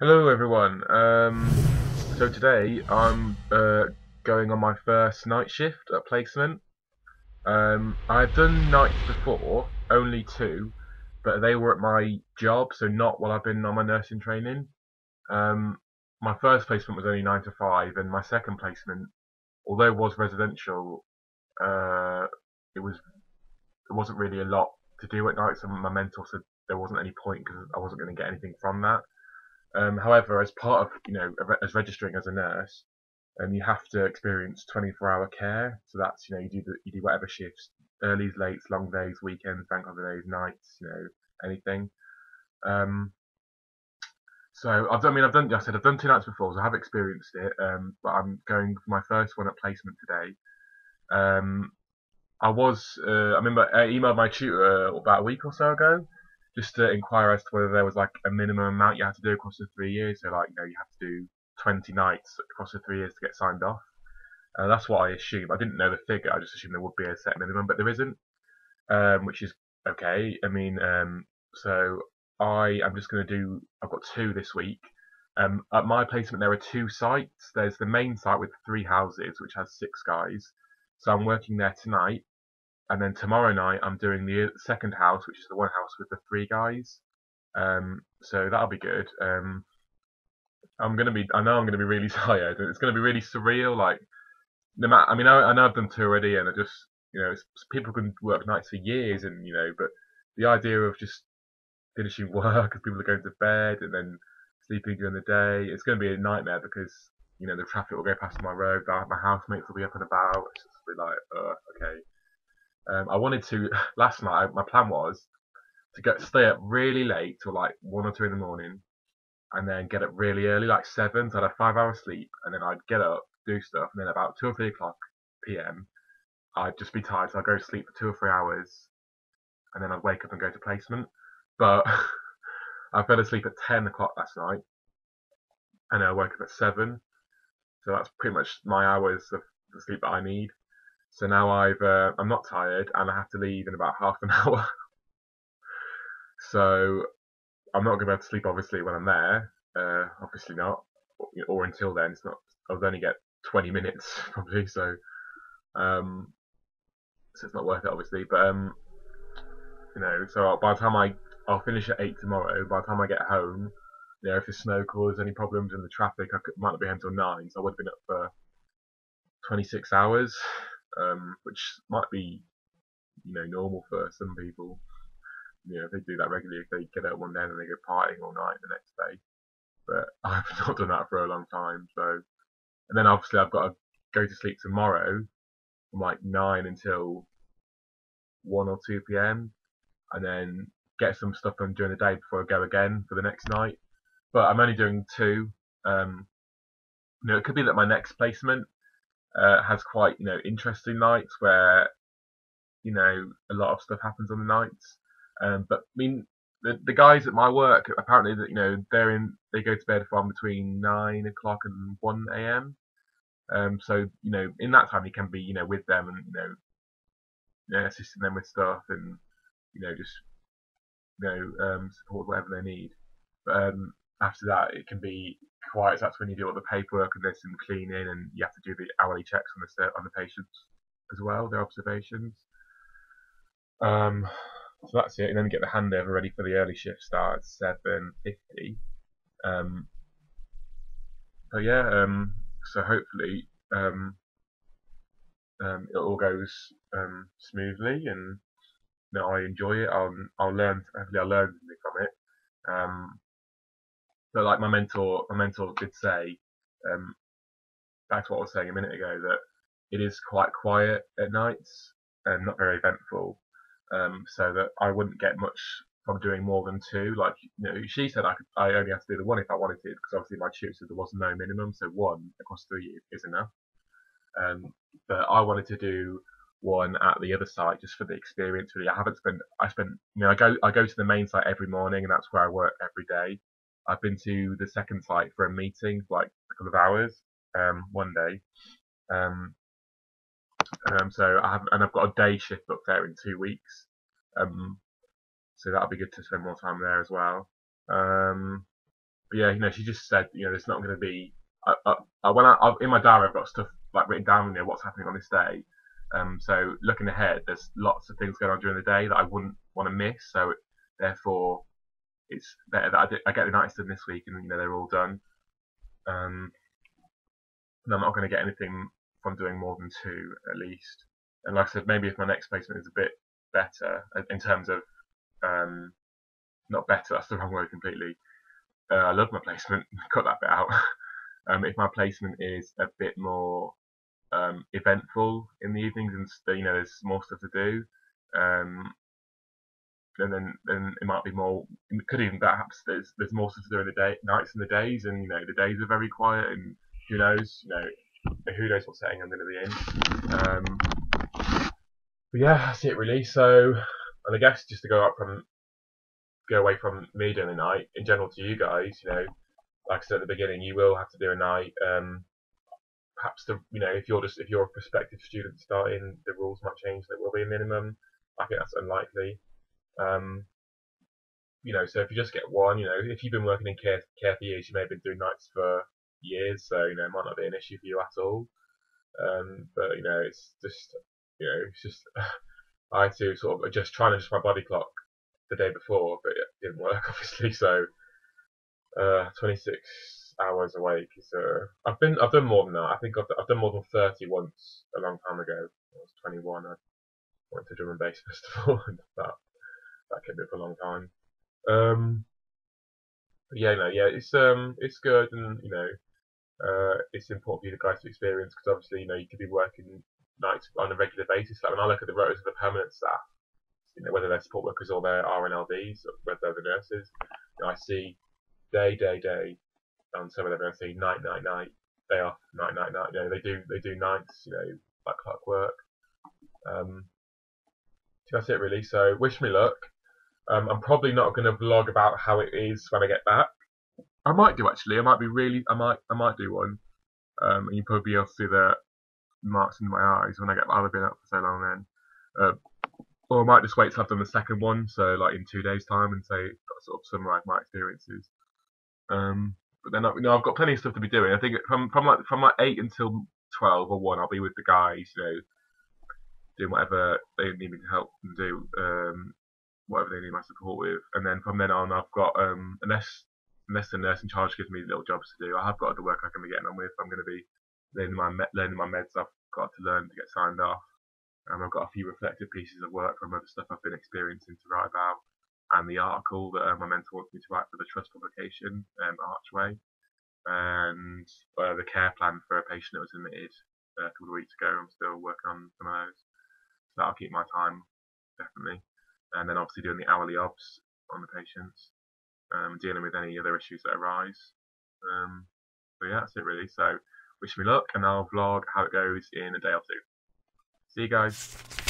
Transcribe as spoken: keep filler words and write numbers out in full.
Hello everyone, um, so today I'm uh, going on my first night shift at placement. Um, I've done nights before, only two, but they were at my job, so not while I've been on my nursing training. Um, my first placement was only nine to five, and my second placement, although it was residential, uh, it, was, it wasn't really a lot to do at night, so my mentor said there wasn't any point because I wasn't going to get anything from that. Um, however, as part of, you know, as registering as a nurse, um, you have to experience twenty-four hour care. So that's, you know, you do the, you do whatever shifts, earlies, lates, long days, weekends, bank holidays, nights, you know, anything. Um, so I've done, I mean, I've done, like I said, I've done two nights before, so I have experienced it. Um, but I'm going for my first one at placement today. Um, I was, uh, I remember I emailed my tutor about a week or so ago, just to inquire as to whether there was like a minimum amount you had to do across the three years. So like, you know, you have to do twenty nights across the three years to get signed off. Uh, that's what I assume. I didn't know the figure. I just assumed there would be a set minimum, but there isn't, um, which is okay. I mean, um, so I am just going to do, I've got two this week. Um, at my placement, there are two sites. There's the main site with three houses, which has six guys. So I'm working there tonight. And then tomorrow night, I'm doing the second house, which is the one house with the three guys. Um, so that'll be good. Um, I'm gonna be. I know I'm gonna be really tired. It's gonna be really surreal. Like, no matter. I mean, I, I know I've done two already, and I just, you know, it's, people can work nights for years, and you know, but the idea of just finishing work and people are going to bed and then sleeping during the day, it's gonna be a nightmare because you know the traffic will go past my road. My housemates will be up and about. It's just be like, oh, okay. Um, I wanted to, last night, my plan was to go, stay up really late till like one or two in the morning and then get up really early, like seven, so I'd have five hour sleep and then I'd get up, do stuff, and then about two or three o'clock p m I'd just be tired, so I'd go to sleep for two or three hours and then I'd wake up and go to placement. But I fell asleep at ten o'clock last night and I woke up at seven, so that's pretty much my hours of the sleep that I need. So now I've, uh, I'm not tired and I have to leave in about half an hour. So I'm not going to be able to sleep, obviously, when I'm there. Uh, obviously not. Or, or until then, it's not. I'll only get twenty minutes, probably. So, um, so it's not worth it, obviously. But, um, you know, so by the time I, I'll finish at eight tomorrow. By the time I get home, you know, if the snow causes any problems in the traffic, I could, might not be home till nine. So I would have been up for twenty-six hours. Um, which might be, you know, normal for some people. You know, if they do that regularly, if they get out one day and they go partying all night the next day. But I've not done that for a long time. So, and then obviously I've got to go to sleep tomorrow from like nine until one or two p m and then get some stuff done during the day before I go again for the next night. But I'm only doing two. Um, you know, it could be that my next placement Uh, has quite, you know, interesting nights where, you know, a lot of stuff happens on the nights. Um, but I mean, the the guys at my work apparently that you know they're in they go to bed from between nine o'clock and one a m. Um, so you know, in that time you can be you know with them and you know, you know assisting them with stuff and you know just you know um, support whatever they need. But um, after that, it can be quiet. So that's when you do all the paperwork and there's some cleaning, and you have to do the hourly checks on the on the patients as well, their observations. Um, so that's it, and then get the handover ready for the early shift start at seven fifty. Um, but yeah, um, so hopefully um, um, it all goes um, smoothly, and you know, I enjoy it. I'll I'll learn. Hopefully, I'll learn something from it. Um, But like my mentor, my mentor did say, um, back to what I was saying a minute ago, that it is quite quiet at nights and not very eventful. Um, so that I wouldn't get much from doing more than two. Like, you know, she said I could, I only have to do the one if I wanted to, because obviously my tutor said there was no minimum, so one across three years is enough. Um, but I wanted to do one at the other site just for the experience. Really, I haven't spent. I spent. You know, I go, I go to the main site every morning, and that's where I work every day. I've been to the second site for a meeting for like a couple of hours, um, one day. Um, um, so I have, and I've got a day shift up there in two weeks. Um, so that'll be good to spend more time there as well. Um, But yeah, you know, she just said, you know, there's not going to be. I, I, when I I've, in my diary, I've got stuff like written down in there, what's happening on this day. Um, so looking ahead, there's lots of things going on during the day that I wouldn't want to miss. So therefore, it's better that I, do, I get the nights done this week, and you know they're all done. Um, and I'm not going to get anything from doing more than two at least. And like I said, maybe if my next placement is a bit better in terms of um, not better, that's the wrong word completely. Uh, I love my placement. Cut that bit out. um, if my placement is a bit more um, eventful in the evenings, and you know there's more stuff to do, um, and then then it might be more. It could even perhaps there's there's more stuff to do in the day, nights and the days, and you know the days are very quiet, and who knows, you know, who knows what setting I'm going to be in. Um, but yeah, that's it really. So, and I guess just to go up from. Go away from me during the night, in general to you guys, you know, like I said at the beginning, you will have to do a night. Um, perhaps the, you know, if you're just if you're a prospective student starting, the rules might change. There will be a minimum. I think that's unlikely. Um, you know, so if you just get one, you know, if you've been working in care care for years, you may have been doing nights for years, so you know, it might not be an issue for you at all. Um, but you know, it's just, you know, it's just I had to sort of adjust, trying to adjust my body clock the day before, but it didn't work obviously. So uh, twenty-six hours awake is uh, I've been I've done more than that. I think I've, I've done more than thirty once a long time ago. I was twenty-one. I went to drum and bass festival, and that that kept me for a long time. Um, but yeah, no, yeah, it's um it's good, and you know uh, it's important for you guys to experience, because obviously you know you could be working nights on a regular basis. Like when I look at the rotas of the permanent staff, you know, whether they're support workers or they're R N L Ds, or whether they're the nurses, you know, I see day, day, day, and some of them I see night, night, night. They are night, night, night. You know, they do, they do nights, you know, like clockwork. Um, so that's it really. So wish me luck. Um, I'm probably not going to vlog about how it is when I get back. I might do actually. I might be really. I might. I might do one. Um, and you probably will see the marks in my eyes when I get. I'll have been up for so long then. Uh, Or I might just wait till I've done the second one, so like in two days' time, and say sort of summarise my experiences. Um, but then, you know, I've got plenty of stuff to be doing. I think from from like from like eight until twelve or one, I'll be with the guys, you know, doing whatever they need me to help them do, um, whatever they need my support with. And then from then on, I've got um, unless unless the nurse in charge gives me little jobs to do, I have got other work I can be getting on with. I'm going to be learning my learning my meds. I've got to learn to get signed off. Um, I've got a few reflective pieces of work from other stuff I've been experiencing to write about, and the article that uh, my mentor wants me to write for the trust publication, um, Archway, and uh, the care plan for a patient that was admitted uh, a couple of weeks ago. I'm still working on some of those, so that'll keep my time, definitely. And then obviously doing the hourly obs on the patients, um, dealing with any other issues that arise. Um, but yeah, that's it really. So wish me luck, and I'll vlog how it goes in a day or two. See you guys.